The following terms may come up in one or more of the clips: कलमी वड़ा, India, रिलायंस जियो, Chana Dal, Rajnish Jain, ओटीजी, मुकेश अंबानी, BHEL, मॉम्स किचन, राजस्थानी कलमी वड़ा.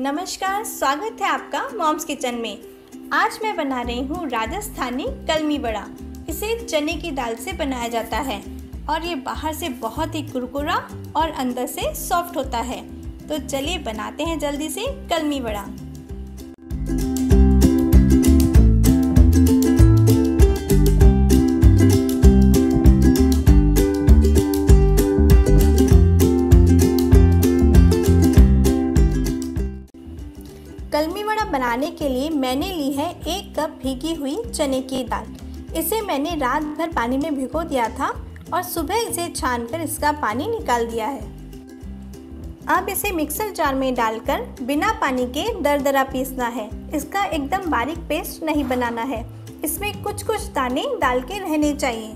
नमस्कार, स्वागत है आपका मॉम्स किचन में। आज मैं बना रही हूँ राजस्थानी कलमी वड़ा। इसे चने की दाल से बनाया जाता है और ये बाहर से बहुत ही कुरकुरा और अंदर से सॉफ्ट होता है। तो चलिए बनाते हैं जल्दी से कलमी वड़ा। कलमी वड़ा बनाने के लिए मैंने ली है 1 कप भीगी हुई चने की दाल। इसे मैंने रात भर पानी में भिगो दिया था और सुबह इसे छानकर इसका पानी निकाल दिया है। अब इसे मिक्सर जार में डालकर बिना पानी के दरदरा पीसना है। इसका एकदम बारीक पेस्ट नहीं बनाना है, इसमें कुछ दाने डाल के रहने चाहिए।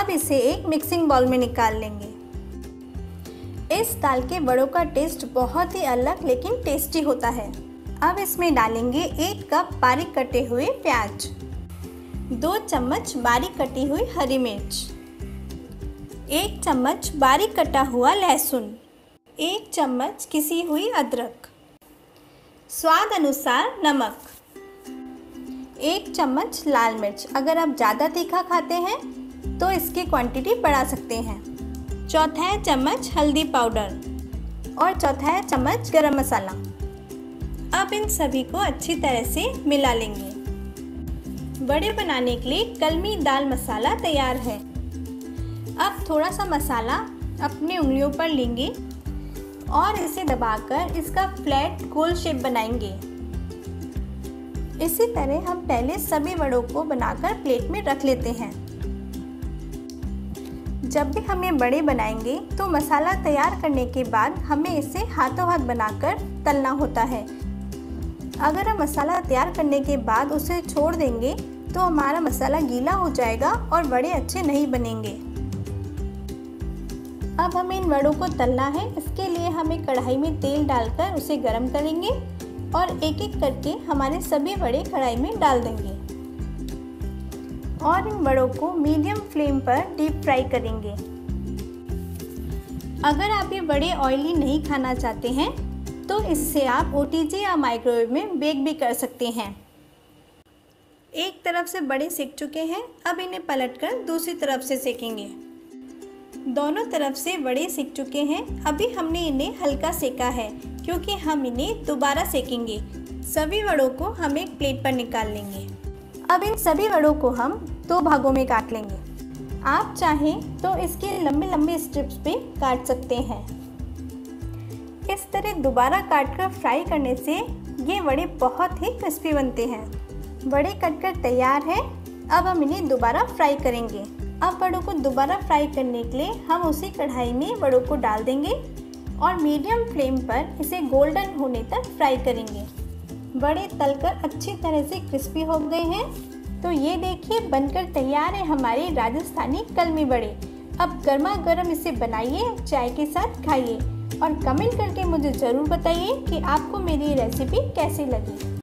अब इसे एक मिक्सिंग बाउल में निकाल लेंगे। इस दाल के वड़ों का टेस्ट बहुत ही अलग लेकिन टेस्टी होता है। अब इसमें डालेंगे 1 कप बारीक कटे हुए प्याज, 2 चम्मच बारीक कटी हुई हरी मिर्च, 1 चम्मच बारीक कटा हुआ लहसुन, 1 चम्मच किसी हुई अदरक, स्वाद अनुसार नमक, 1 चम्मच लाल मिर्च। अगर आप ज़्यादा तीखा खाते हैं तो इसकी क्वांटिटी बढ़ा सकते हैं। 4 चम्मच हल्दी पाउडर और 4 चम्मच गरम मसाला। अब इन सभी को अच्छी तरह से मिला लेंगे। वड़े बनाने के लिए कलमी दाल मसाला तैयार है। अब थोड़ा सा मसाला अपने उंगलियों पर लेंगे और इसे दबाकर इसका फ्लैट गोल शेप बनाएंगे। इसी तरह हम पहले सभी वड़ों को बनाकर प्लेट में रख लेते हैं। जब भी हम ये बड़े बनाएंगे तो मसाला तैयार करने के बाद हमें इसे हाथों हाथ बनाकर तलना होता है। अगर हम मसाला तैयार करने के बाद उसे छोड़ देंगे तो हमारा मसाला गीला हो जाएगा और बड़े अच्छे नहीं बनेंगे। अब हमें इन वड़ों को तलना है। इसके लिए हमें कढ़ाई में तेल डालकर उसे गर्म करेंगे और एक एक करके हमारे सभी वड़े कढ़ाई में डाल देंगे और इन वड़ों को मीडियम फ्लेम पर डीप फ्राई करेंगे। अगर आप ये वड़े ऑयली नहीं खाना चाहते हैं तो इससे आप ओटीजी या माइक्रोवेव में बेक भी कर सकते हैं। एक तरफ से बड़े सेक चुके हैं, अब इन्हें पलटकर दूसरी तरफ से सेकेंगे। दोनों तरफ से वड़े सेक चुके हैं। अभी हमने इन्हें हल्का सेका है क्योंकि हम इन्हें दोबारा सेकेंगे। सभी वड़ों को हम एक प्लेट पर निकाल लेंगे। अब इन सभी वड़ों को हम 2 भागों में काट लेंगे। आप चाहें तो इसके लंबे लंबे स्ट्रिप्स पे काट सकते हैं। इस तरह दोबारा काटकर फ्राई करने से ये वड़े बहुत ही क्रिस्पी बनते हैं। वड़े कटकर तैयार हैं। अब हम इन्हें दोबारा फ्राई करेंगे। अब वड़ों को दोबारा फ्राई करने के लिए हम उसी कढ़ाई में वड़ों को डाल देंगे और मीडियम फ्लेम पर इसे गोल्डन होने तक फ्राई करेंगे। वड़े तलकर अच्छी तरह से क्रिस्पी हो गए हैं। तो ये देखिए बनकर तैयार है हमारे राजस्थानी कलमी वड़े। अब गर्मा गर्म इसे बनाइए, चाय के साथ खाइए और कमेंट करके मुझे ज़रूर बताइए कि आपको मेरी रेसिपी कैसी लगी।